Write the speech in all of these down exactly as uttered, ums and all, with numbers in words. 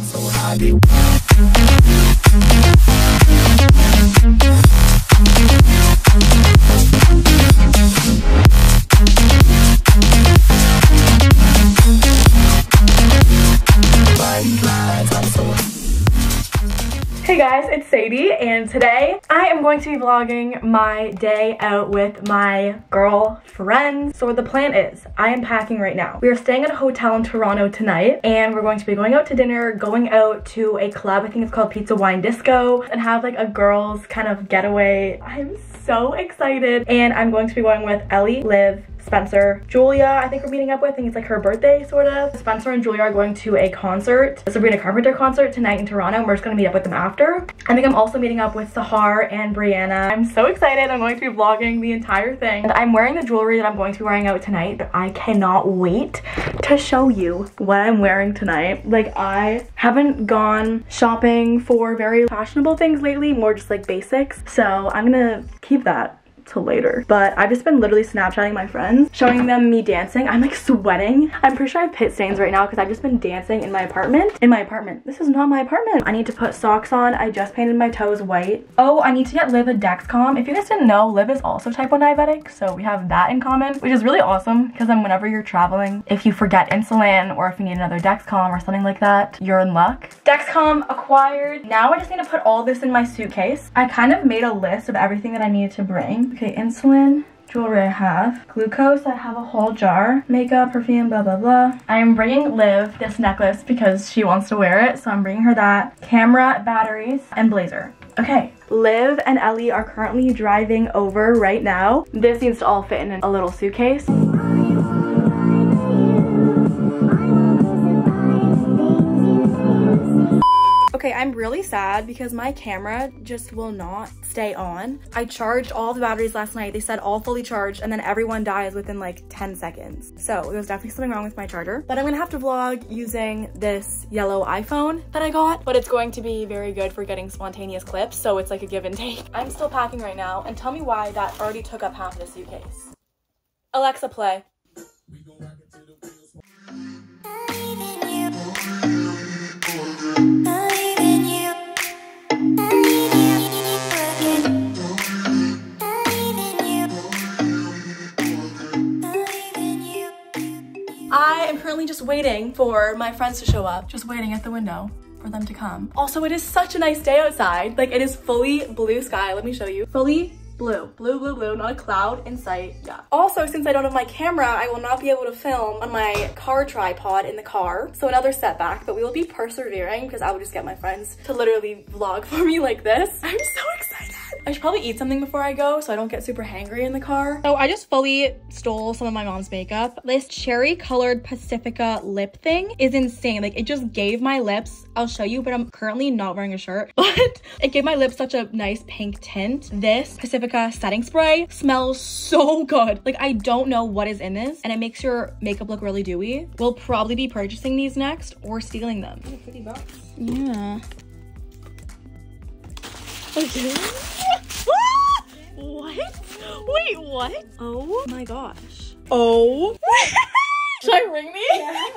I'm so Hey guys, it's Sadie, and today I am going to be vlogging my day out with my girlfriends. So what the plan is, I am packing right now. We are staying at a hotel in Toronto tonight, and we're going to be going out to dinner, going out to a club, I think it's called Pizza Wine Disco, and have like a girls kind of getaway. I'm so excited, and I'm going to be going with Ellie, Liv, Spencer, Julia, I think we're meeting up with. I think it's like her birthday, sort of. Spencer and Julia are going to a concert, a Sabrina Carpenter concert tonight in Toronto, and we're just gonna meet up with them after. I think I'm also meeting up with Sahar and Brianna. I'm so excited. I'm going to be vlogging the entire thing. And I'm wearing the jewelry that I'm going to be wearing out tonight. I cannot wait to show you what I'm wearing tonight. Like, I haven't gone shopping for very fashionable things lately, more just like basics. So I'm gonna keep that till later. But I've just been literally Snapchatting my friends, showing them me dancing. I'm like sweating. I'm pretty sure I have pit stains right now because I've just been dancing in my apartment. In my apartment. This is not my apartment. I need to put socks on. I just painted my toes white. Oh, I need to get Liv a Dexcom. If you guys didn't know, Liv is also type one diabetic, so we have that in common, which is really awesome because then whenever you're traveling, if you forget insulin or if you need another Dexcom or something like that, you're in luck. Dexcom acquired. Now I just need to put all this in my suitcase. I kind of made a list of everything that I needed to bring. Okay, insulin, jewelry I have, glucose, I have a whole jar, makeup, perfume, blah, blah, blah. I am bringing Liv this necklace because she wants to wear it, so I'm bringing her that. Camera, batteries, and blazer. Okay, Liv and Ellie are currently driving over right now. This needs to all fit in a little suitcase. Okay, I'm really sad because my camera just will not stay on. I charged all the batteries last night. They said all fully charged, and then everyone dies within like ten seconds. So there was definitely something wrong with my charger. But I'm gonna have to vlog using this yellow iPhone that I got, but it's going to be very good for getting spontaneous clips, so it's like a give and take. I'm still packing right now, and tell me why that already took up half of the suitcase. Alexa, play. Just waiting for my friends to show up, just waiting at the window for them to come. Also, it is such a nice day outside. Like, it is fully blue sky. Let me show you. Fully blue, blue, blue, blue, not a cloud in sight. Yeah. Also, since I don't have my camera, I will not be able to film on my car tripod in the car. So another setback, but we will be persevering because I will just get my friends to literally vlog for me like this. I'm so excited. I should probably eat something before I go so I don't get super hangry in the car. So I just fully stole some of my mom's makeup. This cherry colored Pacifica lip thing is insane. Like, it just gave my lips, I'll show you, but I'm currently not wearing a shirt, but it gave my lips such a nice pink tint. This Pacifica setting spray smells so good. Like, I don't know what is in this, and it makes your makeup look really dewy. We'll probably be purchasing these next or stealing them. Oh, fifty bucks. Yeah. Okay. Ah! What? Wait, what? Oh my gosh. Oh. Should I ring me? Yeah.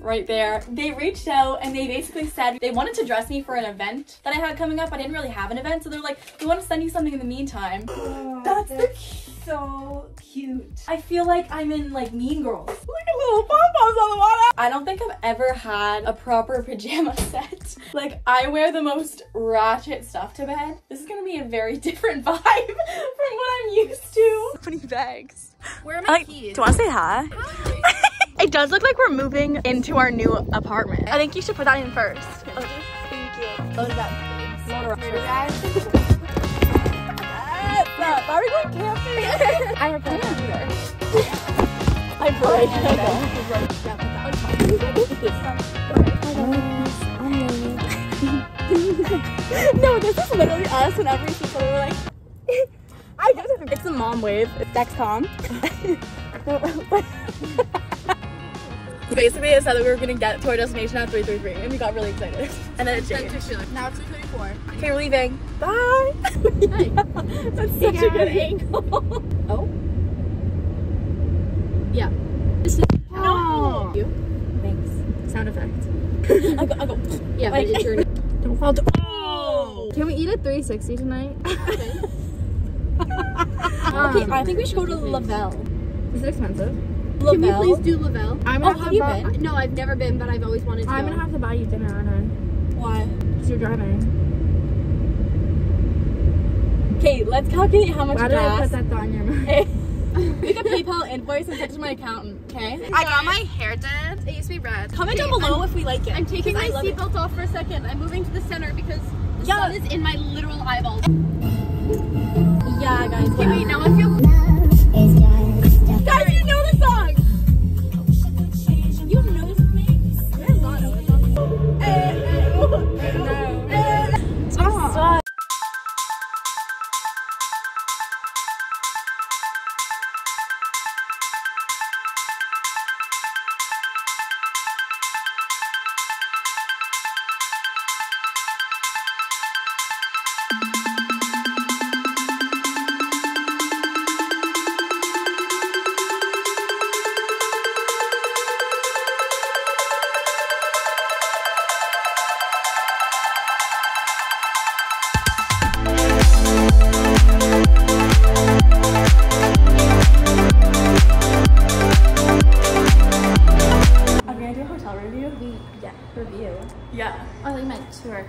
Right there. They reached out and they basically said they wanted to dress me for an event that I had coming up. I didn't really have an event, so they're like, we want to send you something in the meantime. Oh, that's the key. So cute. I feel like I'm in like Mean Girls. Look at little pom-poms on the water. I don't think I've ever had a proper pajama set. Like, I wear the most ratchet stuff to bed. This is gonna be a very different vibe from what I'm used to. So many bags. Where are my like, keys? Do you wanna say hi? Hi. It does look like we're moving into our new apartment. I think you should put that in first. Okay. Thank you. Load it up. Motor guys. Up. Are we going camping? I have plans here. I'm sorry. No, this is literally us and every people we're like, I guess it's the mom wave. It's Dexcom. Basically, it said that we were gonna get to our destination at three thirty-three, and we got really excited. And then it changed. Now it's three twenty-four. Okay, we're leaving. Bye. Hey. Yeah, that's such yeah. a good angle. Oh. Yeah. Oh. No. Thank you. Thanks. Sound effect. I go, I go. Yeah, like, but it's your Don't fall down. Oh! Can we eat at three sixty tonight? Okay. um, okay, I think we should go to Lavelle. Is it expensive? Lavelle? Can we please do Lavelle? I'm gonna oh, have, have you been? No, I've never been, but I've always wanted to. I'm go. gonna have to buy you dinner, aren't I? Why? Because you're driving. Okay, let's calculate how much Why did gas. I put that thought in your mouth? Make a PayPal invoice and send it to my accountant, okay? I got my hair done. It used to be red. Comment okay, down below I'm, if we like it. I'm taking my seatbelt off for a second. I'm moving to the center because the yeah. sun is in my literal eyeballs. Yeah, guys. Okay, wait, now I feel... Guys, you know the song! You know this thing? There's a lot of it. No. Stop.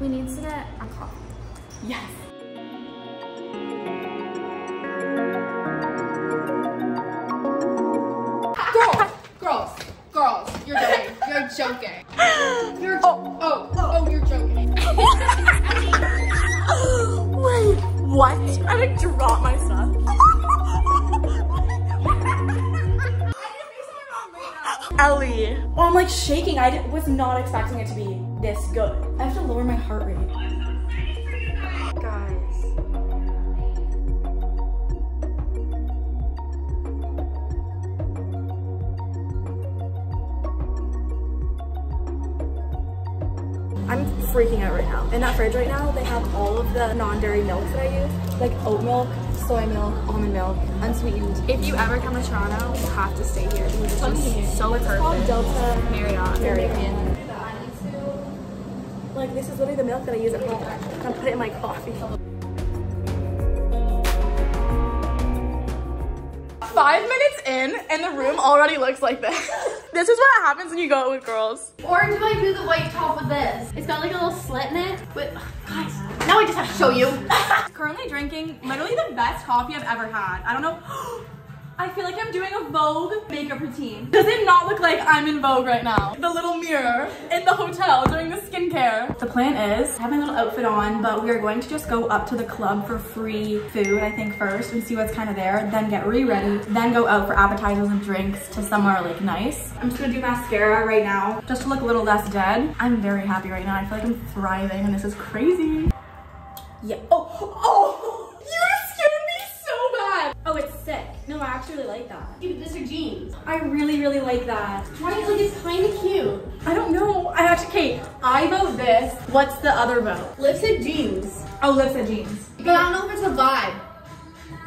We need to get a coffee. Yes. Girls, girls, girls, you're joking. You're joking. You're oh, oh, oh, you're joking. Wait, what? I like dropped my stuff. Ellie. Oh, I'm like shaking. I was not expecting it to be this good. I have to lower my heart rate. Guys. I'm freaking out right now. In that fridge right now, they have all of the non-dairy milks that I use, like oat milk, soy milk, almond milk, unsweetened. If you ever come to Toronto, you have to stay here because it's just so perfect. It's called Delta Marriott. Marriott. Like, this is literally the milk that I use at home. I put it in my coffee. Five minutes in, and the room already looks like this. This is what happens when you go out with girls. Or do I do the white top with this? It's got like a little slit in it. But guys, now I just have to show you. Currently drinking literally the best coffee I've ever had. I don't know. I feel like I'm doing a Vogue makeup routine. Does it not look like I'm in Vogue right now? The little mirror in the hotel doing the skincare. The plan is, I have my little outfit on, but we are going to just go up to the club for free food, I think, first and see what's kind of there, then get re-ready, then go out for appetizers and drinks to somewhere like nice. I'm just gonna do mascara right now, just to look a little less dead. I'm very happy right now. I feel like I'm thriving and this is crazy. Yeah, oh, oh! Oh, it's sick. No, I actually really like that. Dude, this are jeans. I really, really like that. Why do you think it's kind of cute? I don't know. I actually, Kate, I vote this. What's the other vote? Lipstick jeans. Oh, lipstick jeans. But I don't know if it's a vibe.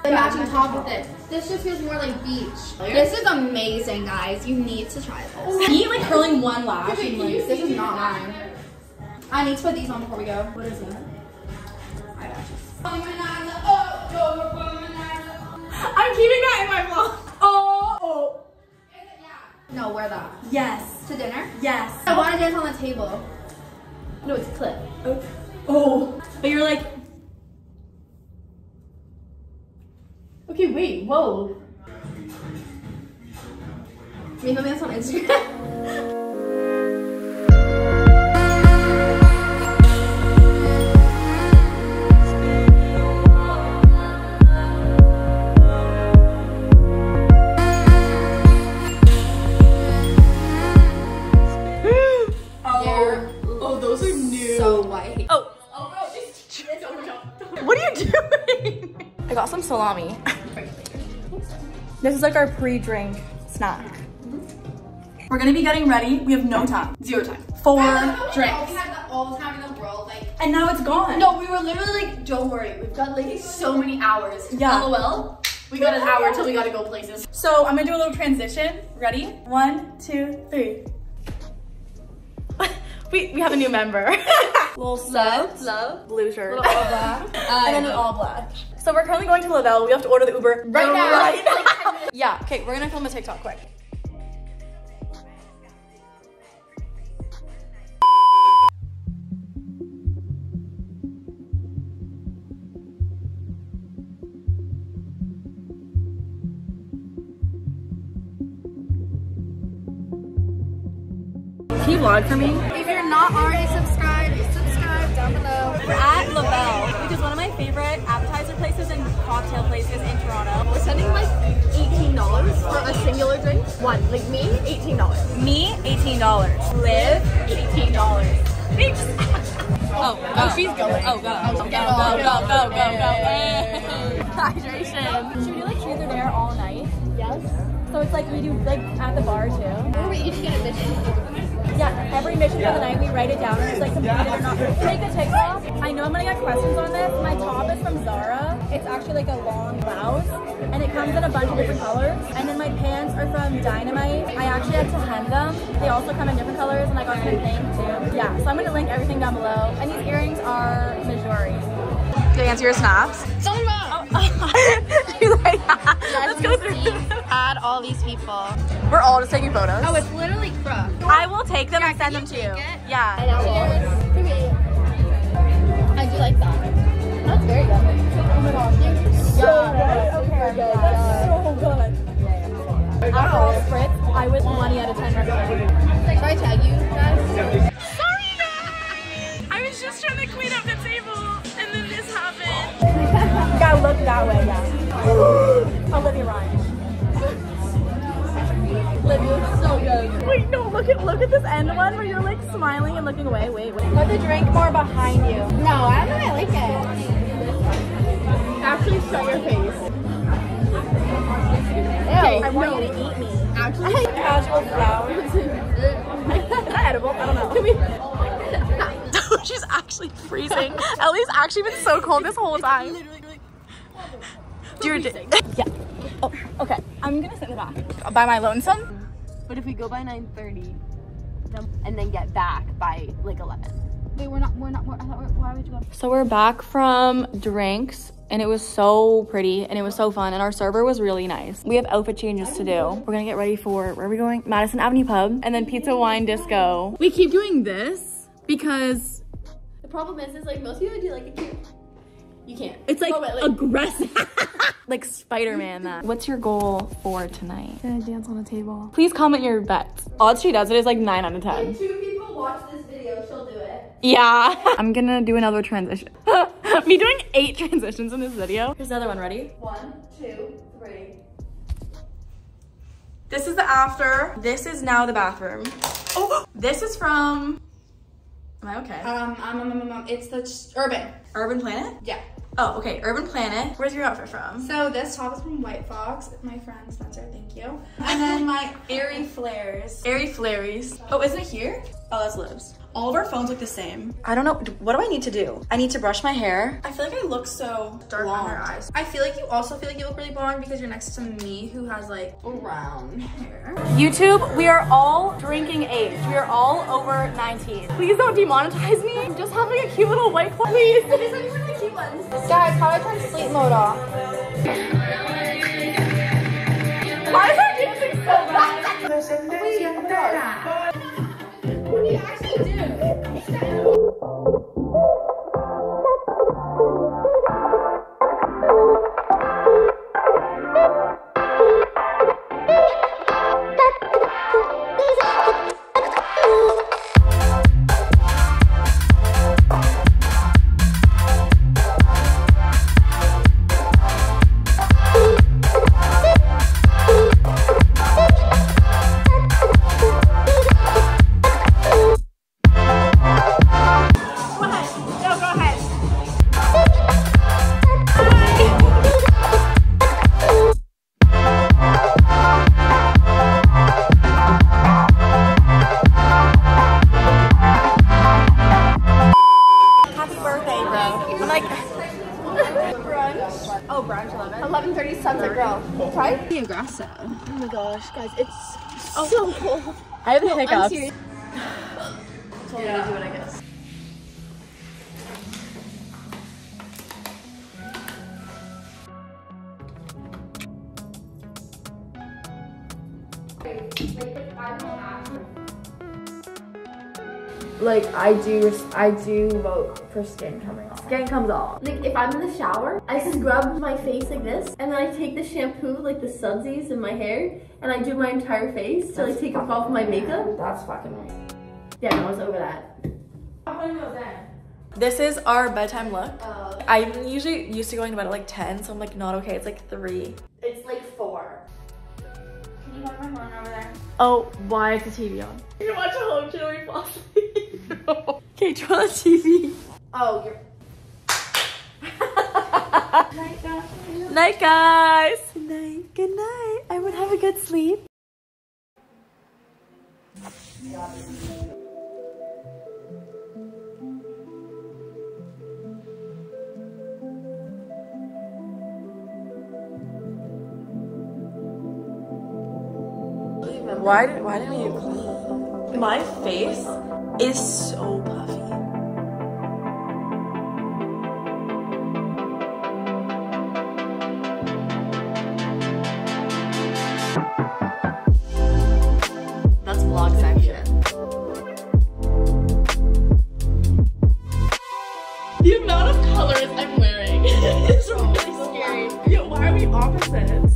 The yeah, matching top, top with it. This just feels more like beach. This is amazing, guys. You need to try this. Me like curling one lash. And, like, this is not mine. I need to put these on before we go. What is that? Eyelashes. Oh, I'm keeping that in my vlog. Oh, oh. No, wear that. Yes. To dinner? Yes. I want to dance on the table. No, it's a clip. Oh. Oh. But you're like. Okay, wait. Whoa. Maybe I'll dance on Instagram. Got some salami. This is like our pre-drink snack. Mm-hmm. We're gonna be getting ready. We have no time. Zero time. Four drinks. We had that all the time in the world, like, and now it's gone. No, we were literally like, don't worry, we've got like so many hours. Yeah. LOL. We got an hour till we gotta go places. So I'm gonna do a little transition. Ready? One, two, three. We, we have a new member. Little sub, love, blue shirt, little all black, um, and then an all black. So we're currently going to Lavelle. We have to order the Uber right now. Right now. Yeah. Okay, we're gonna film a TikTok quick. Can you vlog for me? If you're not already subscribed, subscribe down below. We're at Lavelle, which is one of my favorite appetizer places and cocktail places in Toronto. We're spending like eighteen dollars for a singular drink. One, like me, eighteen dollars. Me, eighteen dollars. Liv, eighteen dollars. Oh, go. Oh, she's going. Oh, go. Oh, go, go, go, go, go, go, go. Hydration. Should we like truth or dare all night? Yes. So it's like we do like at the bar too. Or we each get a mission. Yeah, every mission yeah. of the night we write it down and it's like completed yeah. or not. Take the TikTok. I know I'm gonna get questions on this. My top is from Zara. It's actually like a long blouse and it comes in a bunch of different colors. And then my pants are from Dynamite. I actually had to hem them. They also come in different colors and I got them thing too. Yeah, so I'm gonna link everything down below. And these earrings are Mejuri. Did I answer your snaps? Someone wrong! Oh. You're like, let's go through. Add all these people. We're all just taking photos. Oh, it's literally crap. I will take them yeah, and send them to you. It? Yeah. And I will. I do like that. That's very good. Oh my gosh. So yeah. good. Okay. Yeah. That's so good. After all spritz, I was twenty out of ten recommend. Should I tag you guys? Sorry guys! I was just trying to clean up the table and then this happened. You gotta look that way, yeah. Olivia Ryan. So good. Wait, no, look at look at this end one where you're like smiling and looking away. Wait, wait. Put the drink bar behind you. No, I don't know, I like it. Actually, show your face. Ew, I want no. you to eat me. Actually, casual flowers. Is that edible? I don't know. Can we... She's actually freezing. Ellie's actually been so cold this whole time. Dude, yeah. Oh, okay. I'm gonna sit in the back. By my lonesome. But if we go by nine thirty and then get back by like eleven. Wait, we're not, we're not, we're, I thought we're, why would you go? So we're back from drinks and it was so pretty and it was so fun and our server was really nice. We have outfit changes to do. We're gonna get ready for, where are we going? Madison Avenue Pub and then Pizza Wine Disco. We keep doing this because... The problem is, is like most people do like a cute, you can't. It's like, oh, wait, like aggressive. Like Spider-Man that. What's your goal for tonight? I'm gonna dance on the table. Please comment your bets. Odds she does it is like nine out of ten. If two people watch this video, she'll do it. Yeah. I'm gonna do another transition. Me doing eight transitions in this video. Here's another one, ready? One, two, three. This is the after. This is now the bathroom. Oh, this is from, am I okay? Um, um, um, um, um it's the Urban. Urban Planet? Yeah. Oh, okay, Urban Planet. Where's your outfit from? So this top is from White Fox. My friend Spencer, thank you. And then my airy flares. Airy flaries. Oh, isn't it here? Oh, that's Liv's. All of our phones look the same. I don't know, what do I need to do? I need to brush my hair. I feel like I look so dark blonde. On your eyes. I feel like you also feel like you look really blonde because you're next to me who has like brown hair. YouTube, we are all drinking age. We are all over nineteen. Please don't demonetize me. I'm just having a cute little white one. Please. These are even the cute ones. Guys, how do I turn sleep mode off? Why is our music so bad? What do you actually do? Oh my gosh, guys, it's so oh. cold. I have the hiccups. told yeah. me to do it, I guess. Like I do, I do vote for skin coming off. Skin comes off. Like if I'm in the shower, I scrub my face like this, and then I take the shampoo, like the Sudzies, in my hair, and I do my entire face to like take off all of my makeup. That's fucking right. Yeah, I was over that. How do you know that? This is our bedtime look. Uh, I'm usually used to going to bed at like ten, so I'm like not okay. It's like three. It's like four. Can you have my phone over there? Oh, why is the T V on? You watch a home show and fall asleep. Okay, turn on the T V. Oh, you're... Night, guys. Night, guys. Night, good night. I would have a good sleep. Why did, why didn't you clean? My face is so puffy. That's vlog section. The amount of colors I'm wearing is really scary. Yo, why are we opposites?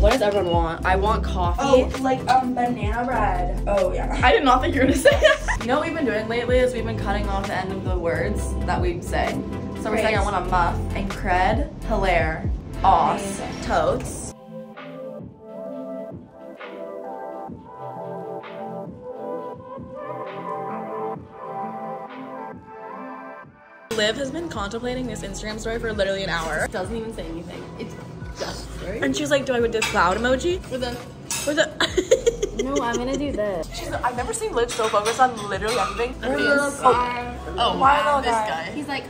What does everyone want? I want coffee. Oh, like um, banana bread. Oh yeah. I did not think you were gonna say that. You know what we've been doing lately is we've been cutting off the end of the words that we say. So we're Great. saying I want a muff and cred, hilaire, awes, totes. Liv has been contemplating this Instagram story for literally an hour. It doesn't even say anything. It's And she's like, do I with this cloud emoji? With a, with a. No, I'm gonna do this. She's. I've never seen Liv so focused on literally everything. Yes. Oh, oh wow, this guy. He's like.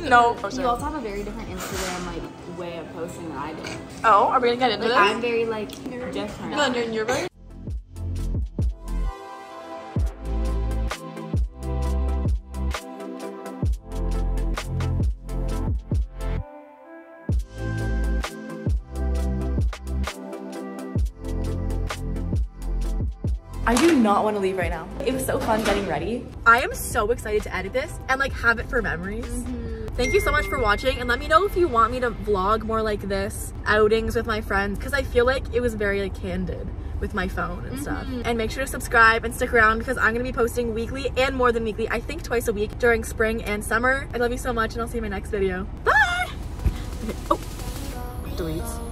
No. Oh, you also have a very different Instagram like way of posting than I do. Oh, are we gonna get into like, this? I'm very like different. No, no, you're very. I do not want to leave right now. It was so fun getting ready. I am so excited to edit this and like have it for memories. Mm-hmm. Thank you so much for watching, and let me know if you want me to vlog more like this, outings with my friends, because I feel like it was very like candid with my phone and mm-hmm. stuff. And make sure to subscribe and stick around because I'm going to be posting weekly and more than weekly, I think twice a week during spring and summer. I love you so much and I'll see you in my next video. Bye! Okay. Oh, deletes.